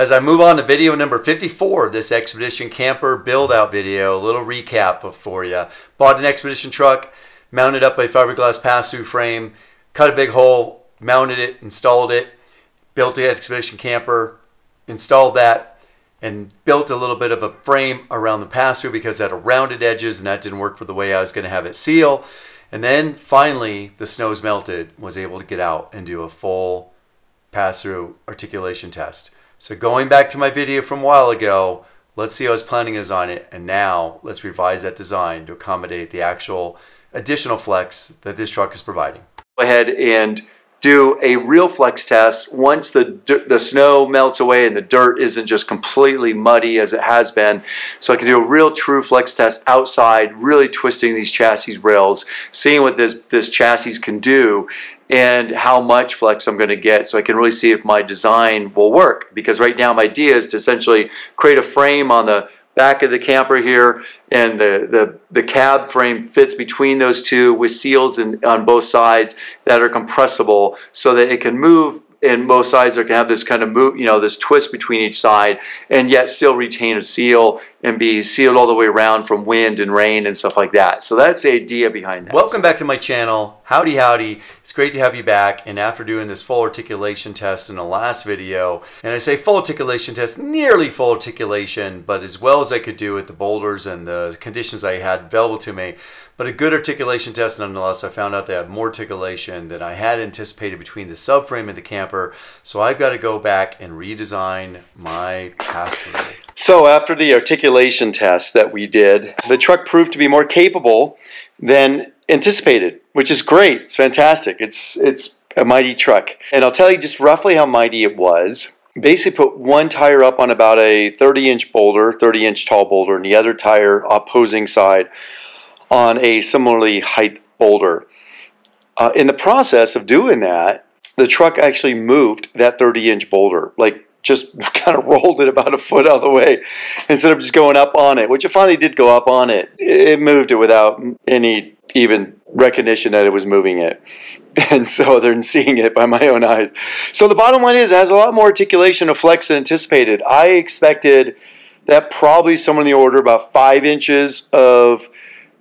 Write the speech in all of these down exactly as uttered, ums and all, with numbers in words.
As I move on to video number fifty-four of this Expedition Camper build-out video, a little recap for you. Bought an Expedition truck, mounted up a fiberglass pass-through frame, cut a big hole, mounted it, installed it, built the Expedition Camper, installed that, and built a little bit of a frame around the pass-through because it had rounded edges and that didn't work for the way I was going to have it seal. And then finally, the snow's melted, was able to get out and do a full pass-through articulation test. So going back to my video from a while ago, let's see how I was planning to design it, and now let's revise that design to accommodate the actual additional flex that this truck is providing. Go ahead and do a real flex test once the, the snow melts away and the dirt isn't just completely muddy as it has been. So I can do a real true flex test outside, really twisting these chassis rails, seeing what this, this chassis can do and how much flex I'm going to get, so I can really see if my design will work. Because right now my idea is to essentially create a frame on the back of the camper here, and the, the, the cab frame fits between those two with seals in, on both sides that are compressible, so that it can move in both sides, or can have this kind of move, you know, this twist between each side, and yet still retain a seal and be sealed all the way around from wind and rain and stuff like that. So that's the idea behind that. Welcome back to my channel. Howdy, howdy. It's great to have you back. And after doing this full articulation test in the last video, and I say full articulation test, nearly full articulation, but as well as I could do with the boulders and the conditions I had available to me, but a good articulation test nonetheless. I found out they have more articulation than I had anticipated between the subframe and the camper, so I've got to go back and redesign my pass-through. So after the articulation test that we did, the truck proved to be more capable than anticipated, which is great. It's fantastic. It's, it's a mighty truck. And I'll tell you just roughly how mighty it was. Basically put one tire up on about a thirty inch boulder, thirty inch tall boulder, and the other tire opposing side on a similarly height boulder. Uh, in the process of doing that, the truck actually moved that thirty inch boulder, like just kind of rolled it about a foot out of the way instead of just going up on it, which it finally did go up on it. It moved it without any even recognition that it was moving it. And so other than seeing it by my own eyes. So the bottom line is it has a lot more articulation of flex than anticipated. I expected that probably somewhere in the order about five inches of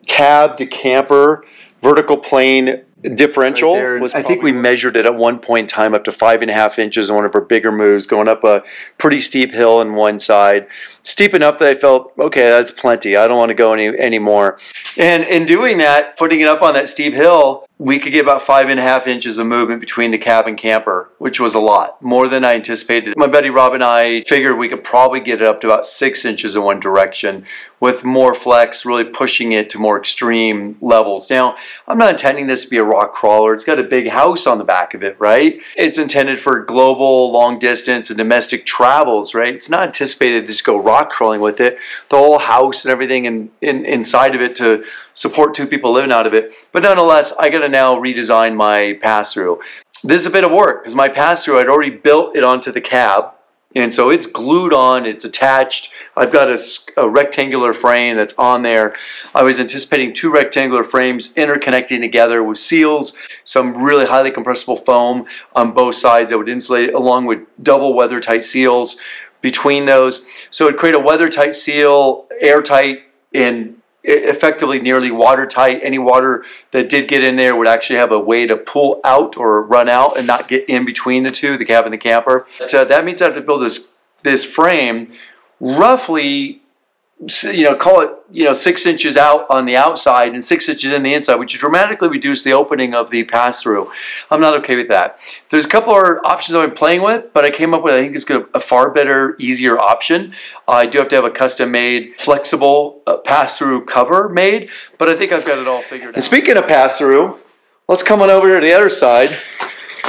cab to camper vertical plane differential right there, was I think we right. measured it at one point in time up to five and a half inches on one of our bigger moves, going up a pretty steep hill on one side. Steep enough that I felt, okay, that's plenty. I don't want to go any anymore. And in doing that, putting it up on that steep hill, we could get about five and a half inches of movement between the cab and camper, which was a lot, more than I anticipated. My buddy Rob and I figured we could probably get it up to about six inches in one direction with more flex, really pushing it to more extreme levels. Now, I'm not intending this to be a rock crawler. It's got a big house on the back of it, right? It's intended for global, long distance, and domestic travels, right? It's not anticipated to just go rock crawling with it. The whole house and everything in, in, inside of it to support two people living out of it. But nonetheless, I got to now redesign my pass-through. This is a bit of work because my pass-through, I'd already built it onto the cab, and so it's glued on, it's attached. I've got a, a rectangular frame that's on there. I was anticipating two rectangular frames interconnecting together with seals, some really highly compressible foam on both sides that would insulate it, along with double weather-tight seals between those. So it'd create a weather-tight seal, airtight, and effectively nearly watertight. Any water that did get in there would actually have a way to pull out or run out and not get in between the two, the cab and the camper. So that means I have to build this this frame roughly, you know, call it, you know, six inches out on the outside and six inches in the inside, which dramatically reduced the opening of the pass-through. I'm not okay with that. There's a couple other options I've been playing with, but I came up with, I think it's gonna, a far better, easier option. Uh, I do have to have a custom-made, flexible uh, pass-through cover made, but I think I've got it all figured out. And speaking of pass-through, let's come on over here to the other side.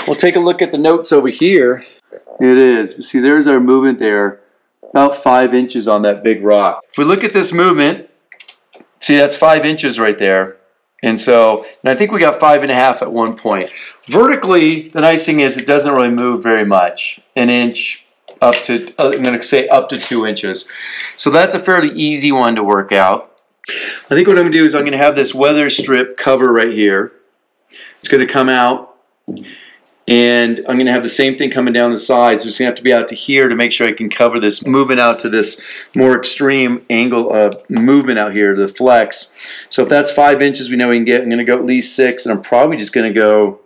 We'll take a look at the notes over here. It is. See, there's our movement there. About five inches on that big rock. If we look at this movement, see that's five inches right there. And so, and I think we got five and a half at one point. Vertically, the nice thing is it doesn't really move very much. An inch up to, uh, I'm gonna say up to two inches. So that's a fairly easy one to work out. I think what I'm gonna do is I'm gonna have this weather strip cover right here. It's gonna come out And I'm going to have the same thing coming down the sides. So it's going to have to be out to here to make sure I can cover this movement out to this more extreme angle of movement out here, the flex. So if that's five inches we know we can get, I'm going to go at least six, and I'm probably just going to go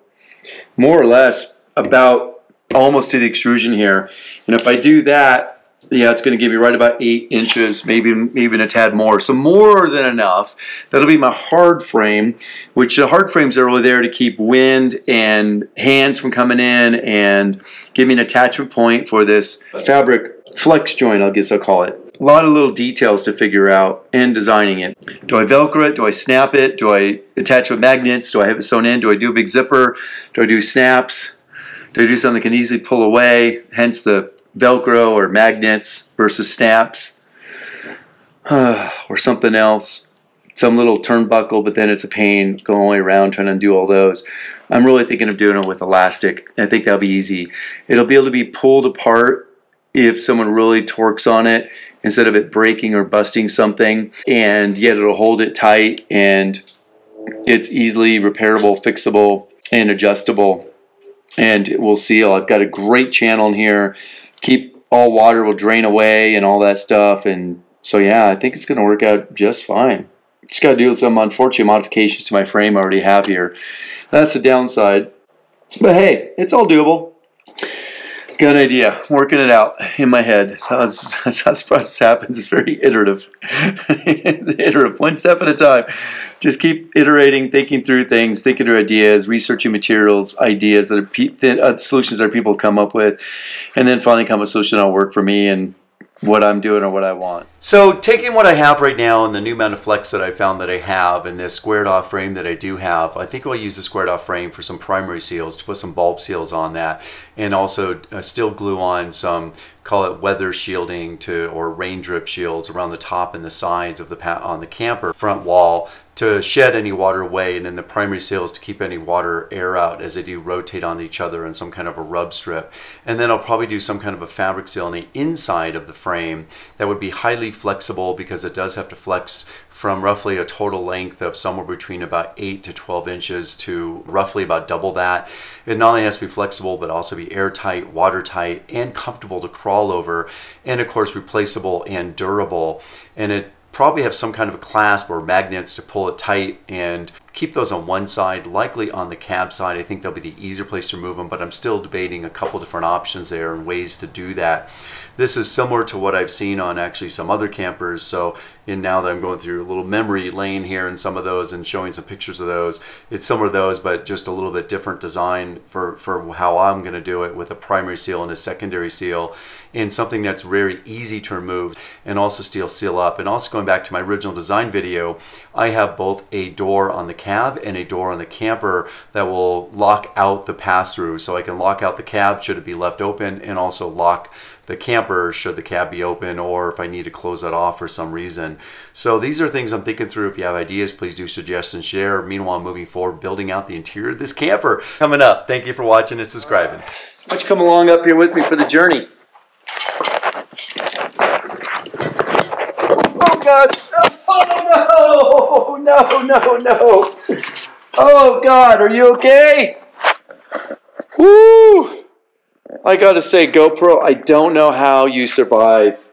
more or less about almost to the extrusion here. And if I do that, yeah, it's going to give me right about eight inches, maybe even a tad more. So more than enough. That'll be my hard frame, which the hard frames are really there to keep wind and hands from coming in and give me an attachment point for this fabric flex joint, I guess I'll call it. A lot of little details to figure out in designing it. Do I Velcro it? Do I snap it? Do I attach with magnets? Do I have it sewn in? Do I do a big zipper? Do I do snaps? Do I do something that can easily pull away? Hence the Velcro or magnets versus snaps, uh, or something else, some little turnbuckle, but then it's a pain going all the way around trying to undo all those. I'm really thinking of doing it with elastic. I think that'll be easy. It'll be able to be pulled apart if someone really torques on it instead of it breaking or busting something, and yet it'll hold it tight, and it's easily repairable, fixable, and adjustable, and we'll seal. I've got a great channel in here. Keep all water will drain away and all that stuff. And so yeah, I think it's going to work out just fine. Just got to do some unfortunate modifications to my frame I already have here. That's the downside, but hey, it's all doable. Good idea. I'm working it out in my head. That's how, that's how this process happens. It's very iterative. Iterative, one step at a time. Just keep iterating, thinking through things, thinking through ideas, researching materials, ideas that are pe that, uh, solutions that people come up with, and then finally come up with a solution that'll work for me and what I'm doing or what I want. So taking what I have right now and the new amount of flex that I found that I have and this squared off frame that I do have, I think I'll use the squared off frame for some primary seals to put some bulb seals on that, and also uh, still glue on some, call it weather shielding to or rain drip shields around the top and the sides of the pa on the camper front wall to shed any water away, and then the primary seals to keep any water air out as they do rotate on each other in some kind of a rub strip. And then I'll probably do some kind of a fabric seal on the inside of the frame that would be highly flexible because it does have to flex from roughly a total length of somewhere between about eight to twelve inches to roughly about double that. It not only has to be flexible, but also be airtight, watertight, and comfortable to crawl over, and of course replaceable and durable. And it probably have some kind of a clasp or magnets to pull it tight and keep those on one side, likely on the cab side. I think that'll be the easier place to move them, but I'm still debating a couple different options there and ways to do that. This is similar to what I've seen on actually some other campers. So, and now that I'm going through a little memory lane here in some of those and showing some pictures of those, it's similar to those, but just a little bit different design for, for how I'm gonna do it with a primary seal and a secondary seal, and something that's very easy to remove and also still seal up. And also going back to my original design video, I have both a door on the cab and a door on the camper that will lock out the pass-through, so I can lock out the cab should it be left open, and also lock the camper should the cab be open, or if I need to close that off for some reason. So these are things I'm thinking through. If you have ideas, please do suggest and share. Meanwhile, moving forward, building out the interior of this camper coming up. Thank you for watching and subscribing. Why don't you come along up here with me for the journey? Oh God! Oh, no, no, no, no. Oh, God, are you okay? Woo! I gotta say, GoPro, I don't know how you survive.